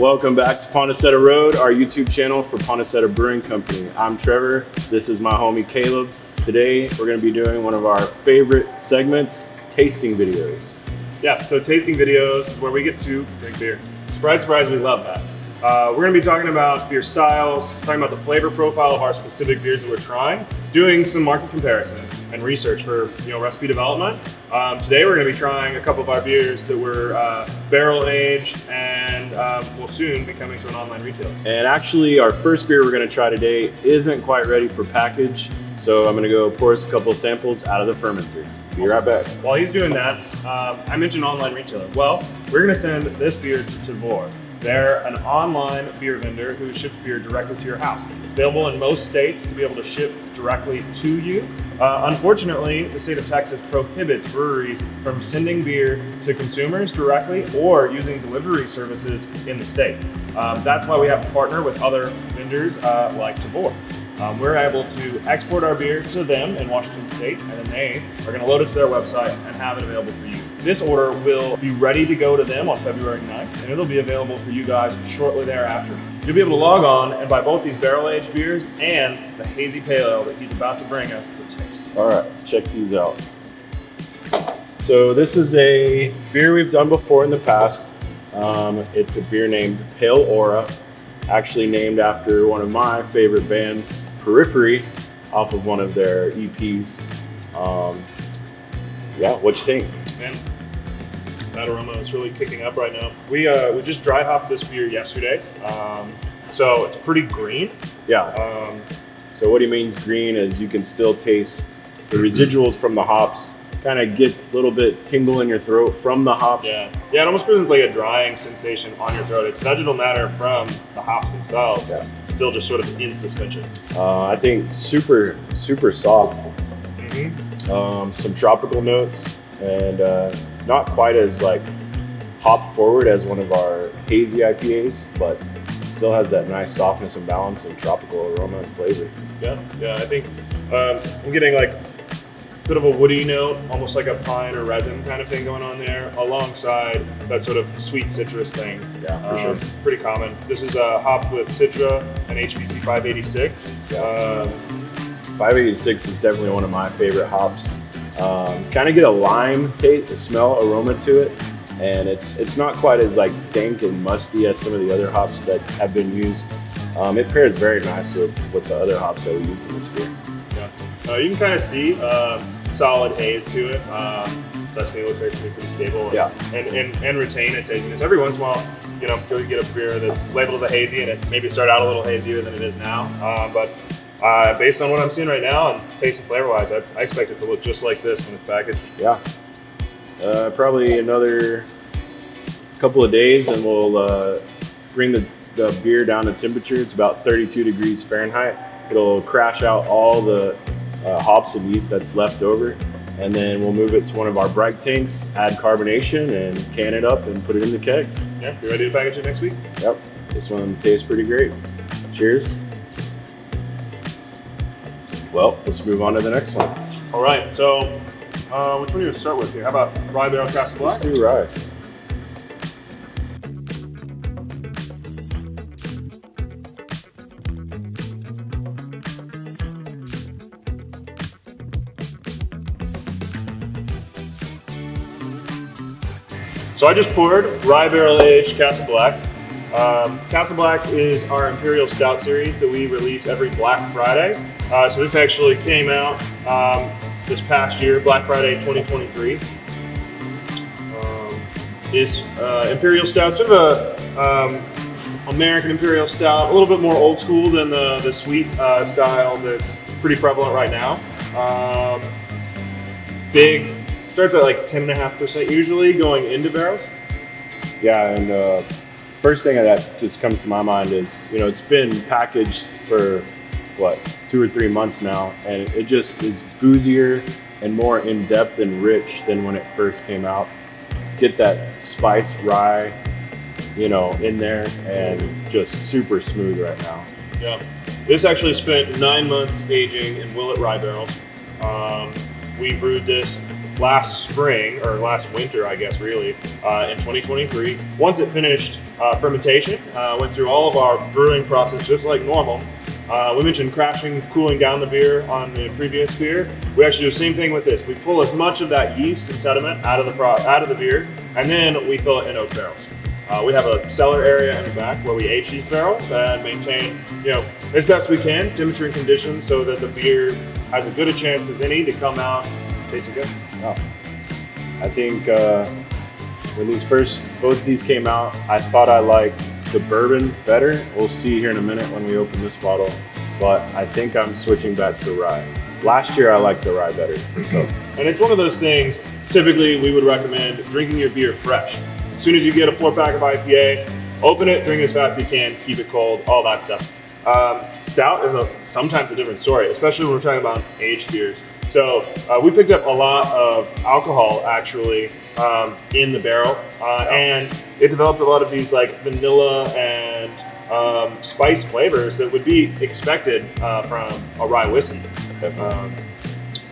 Welcome back to Pondaseta Road, our YouTube channel for Pondaseta Brewing Company. I'm Trevor, this is my homie Caleb. Today, we're gonna be doing one of our favorite segments, tasting videos. Yeah, so tasting videos where we get to drink beer. Surprise, surprise, we love that. We're gonna be talking about beer styles, talking about the flavor profile of our specific beers that we're trying, doing some market comparison and research for recipe development. Today we're gonna be trying a couple of our beers that were barrel aged and will soon be coming to an online retailer. And actually our first beer we're gonna try today isn't quite ready for package. So I'm gonna go pour us a couple of samples out of the fermenter. Be right back. While he's doing that, I mentioned online retailer. Well, we're gonna send this beer to Tavour. They're an online beer vendor who ships beer directly to your house. It's available in most states to be able to ship directly to you. Unfortunately, the state of Texas prohibits breweries from sending beer to consumers directly or using delivery services in the state. That's why we have to partner with other vendors like Tavour. We're able to export our beer to them in Washington State, and then they are gonna load it to their website and have it available for you. This order will be ready to go to them on February 9th, and it'll be available for you guys shortly thereafter. You'll be able to log on and buy both these barrel-aged beers and the hazy pale ale that he's about to bring us to taste. All right, check these out. So this is a beer we've done before in the past. It's a beer named Pale Aura, actually named after one of my favorite bands, Periphery, off of one of their EPs. Yeah, what you think? Man, that aroma is really kicking up right now. We just dry hopped this beer yesterday, so it's pretty green. Yeah. So what he means green is you can still taste the residuals from the hops, kind of get a little bit tingle in your throat from the hops. Yeah, yeah, it almost presents like a drying sensation on your throat. It's vegetal matter from the hops themselves, yeah. Still just sort of in suspension. I think super, super soft. Mm-hmm. Some tropical notes. And not quite as like hop forward as one of our hazy IPAs, but still has that nice softness and balance and tropical aroma and flavor. Yeah, yeah, I think I'm getting like a bit of a woody note, almost like a pine or resin kind of thing going on there, alongside that sort of sweet citrus thing. Yeah, for sure. Pretty common. This is hopped with Citra and HBC 586. Yeah. 586 is definitely one of my favorite hops. Kind of get a lime smell aroma to it, and it's not quite as like dank and musty as some of the other hops that have been used. It pairs very nicely with the other hops that we used in this beer. Yeah, you can kind of see solid haze to it. That's made it looks actually pretty stable. And, yeah, and retain its haziness. Every once in a while, go get a beer that's labeled as a hazy, and it maybe started out a little hazier than it is now, but. Based on what I'm seeing right now and taste and flavor-wise, I expect it to look just like this when it's packaged. Yeah. Probably another couple of days and we'll bring the beer down to temperature. It's about 32 degrees Fahrenheit. It'll crash out all the hops and yeast that's left over. And then we'll move it to one of our bright tanks, add carbonation, and can it up and put it in the kegs. Yeah, you ready to package it next week? Yep. This one tastes pretty great. Cheers. Well, let's move on to the next one. All right, so which one do you start with here? How about Rye Barrel Castle Black? Let's do Rye. So I just poured Rye Barrel Aged Castle Black. Castle Black is our Imperial Stout series that we release every Black Friday. So this actually came out this past year, Black Friday 2023. This Imperial Stout, sort of a American Imperial Stout, a little bit more old school than the sweet style that's pretty prevalent right now. Big, starts at like 10.5% usually going into barrels. Yeah, and first thing that just comes to my mind is, it's been packaged for, what, 2 or 3 months now, and it just is boozier and more in-depth and rich than when it first came out. Get that spice rye, in there, and just super smooth right now. Yeah. This actually spent 9 months aging in Willett rye barrels. We brewed this last spring, or last winter, I guess, really, in 2023. Once it finished fermentation, went through all of our brewing process just like normal. We mentioned crashing, cooling down the beer on the previous beer. We actually do the same thing with this. We pull as much of that yeast and sediment out of the beer, and then we fill it in oak barrels. We have a cellar area in the back where we age these barrels and maintain, you know, as best we can, temperature and conditions so that the beer has as good a chance as any to come out tasting good. Wow. I think when these both of these came out, I thought I liked the bourbon better. We'll see here in a minute when we open this bottle, but I think I'm switching back to rye. Last year I liked the rye better. So. And it's one of those things, typically we would recommend drinking your beer fresh. As soon as you get a 4-pack of IPA, open it, drink it as fast as you can, keep it cold, all that stuff. Stout is sometimes a different story, especially when we're talking about aged beers. So we picked up a lot of alcohol actually in the barrel, and it developed a lot of these like vanilla and spice flavors that would be expected from a rye whiskey.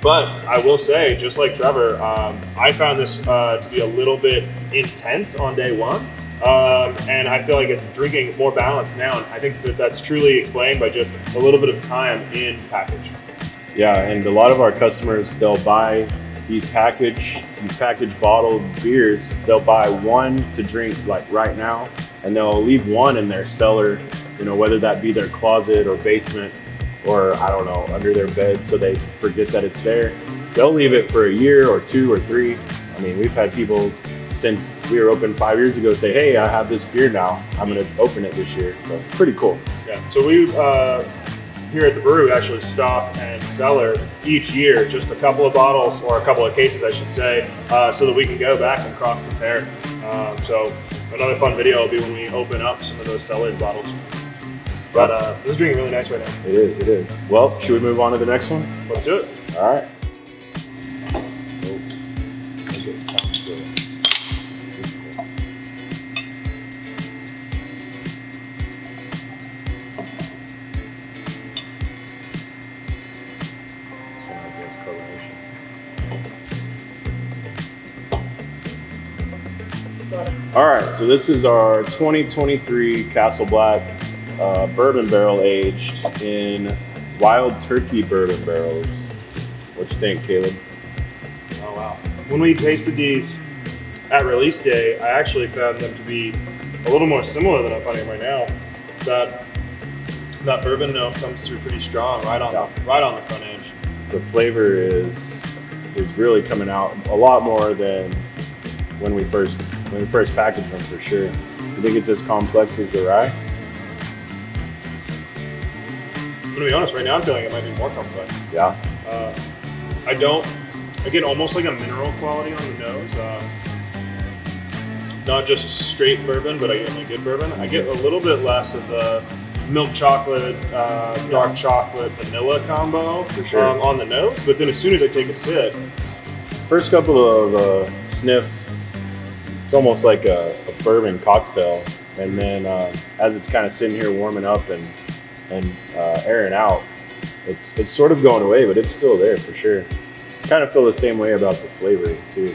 But I will say, just like Trevor, I found this to be a little bit intense on day one, and I feel like it's drinking more balanced now, and I think that that's truly explained by just a little bit of time in package. Yeah, and a lot of our customers, they'll buy these package bottled beers. They'll buy one to drink like right now, and they'll leave one in their cellar, you know, whether that be their closet or basement, or I don't know, under their bed, so they forget that it's there. They'll leave it for a year or two or three. I mean, we've had people since we were open 5 years ago say, hey, I have this beer now, I'm gonna open it this year. So it's pretty cool. Yeah, so we here at the brewery actually stock and cellar each year, just a couple of bottles, or a couple of cases I should say, so that we can go back and cross compare. So another fun video will be when we open up some of those cellared bottles. But this is drinking really nice right now. It is, it is. Well, should we move on to the next one? Let's do it. All right. All right, so this is our 2023 Castle Black bourbon barrel aged in Wild Turkey bourbon barrels. What you think, Caleb? Oh, wow. When we tasted these at release day, I actually found them to be a little more similar than I'm finding right now. That bourbon note comes through pretty strong right on the front edge. The flavor is really coming out a lot more than when we first packaged them, for sure. You think it's as complex as the rye? I'm gonna be honest, right now I'm feeling it might be more complex. Yeah. I get almost like a mineral quality on the nose. Not just straight bourbon, but I get a good bourbon. I get a little bit less of the milk chocolate, dark chocolate, vanilla combo, for sure, on the nose. But then as soon as I take a sip, first couple of sniffs, it's almost like a bourbon cocktail, and then as it's kind of sitting here warming up and airing out, it's sort of going away, but it's still there for sure. Kind of feel the same way about the flavor too.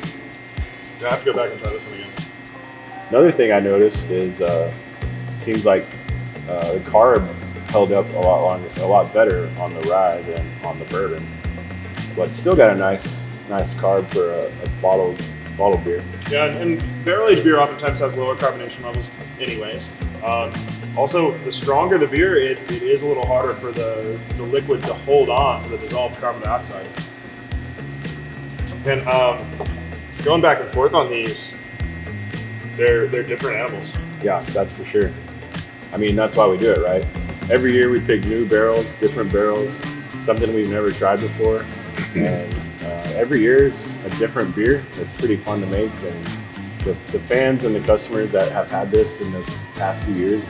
I have to go back and try this one again. Another thing I noticed is it seems like the carb held up a lot longer, a lot better on the rye than on the bourbon, but still got a nice carb for a bottled beer. Yeah, and barrel-aged beer oftentimes has lower carbonation levels anyways. Also, the stronger the beer, it is a little harder for the liquid to hold on to the dissolved carbon dioxide. And going back and forth on these, they're different animals. Yeah, that's for sure. I mean, that's why we do it, right? Every year we pick new barrels, different barrels, something we've never tried before. And every year is a different beer. It's pretty fun to make, and the fans and the customers that have had this in the past few years,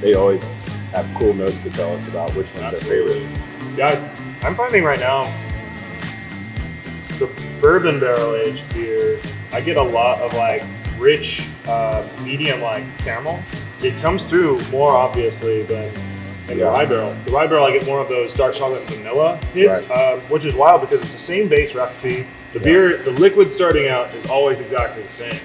they always have cool notes to tell us about which one's their favorite. Yeah, I'm finding right now the bourbon barrel aged beer, I get a lot of like rich, medium like caramel. It comes through more obviously than and the rye barrel. The rye barrel, I get more of those dark chocolate vanilla hits, which is wild because it's the same base recipe. The beer, the liquid starting out is always exactly the same.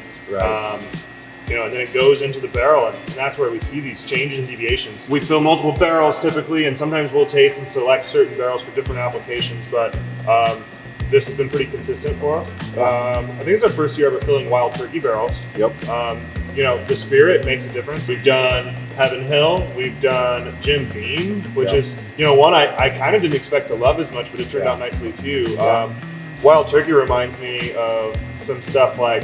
You know, and then it goes into the barrel, and that's where we see these changes and deviations. We fill multiple barrels typically, and sometimes we'll taste and select certain barrels for different applications, but this has been pretty consistent for us. I think it's our first year ever filling Wild Turkey barrels. You know, the spirit makes a difference. We've done Heaven Hill, we've done Jim Beam, which is, you know, one I kind of didn't expect to love as much, but it turned out nicely too. Wild Turkey reminds me of some stuff like,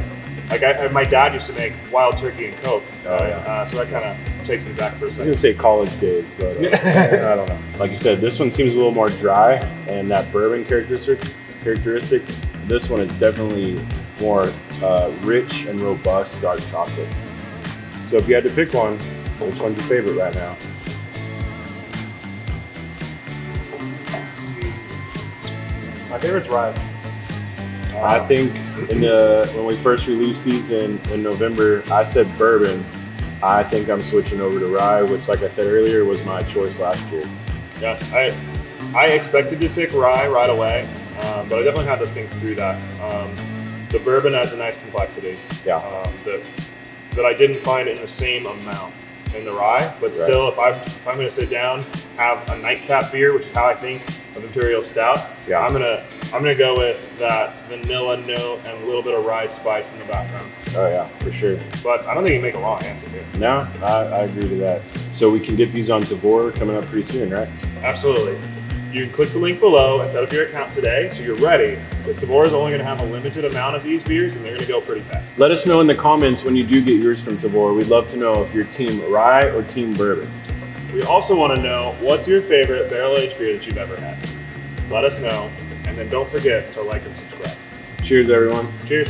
my dad used to make Wild Turkey and Coke, so that kind of takes me back for a second. I was gonna say college days, but I don't know. Like you said, this one seems a little more dry, and that bourbon characteristic. This one is definitely more rich and robust dark chocolate. So if you had to pick one, which one's your favorite right now? My favorite's rye. I think in the when we first released these in November, I said bourbon. I think I'm switching over to rye, which, like I said earlier, was my choice last year. Yeah, I expected to pick rye right away, but I definitely had to think through that. The bourbon has a nice complexity that I didn't find in the same amount in the rye, but still, if I'm going to sit down, have a nightcap beer, which is how I think of Imperial Stout, I'm gonna go with that vanilla note and a little bit of rye spice in the background. Oh yeah, for sure. But I don't think you make a wrong answer here. No, I agree with that. So we can get these on Tavour coming up pretty soon, right? Absolutely. You can click the link below and set up your account today so you're ready, because Tavour is only going to have a limited amount of these beers and they're going to go pretty fast. Let us know in the comments when you do get yours from Tavour. We'd love to know if you're team rye or team bourbon. We also want to know, what's your favorite barrel-aged beer that you've ever had? Let us know, and then don't forget to like and subscribe. Cheers, everyone. Cheers.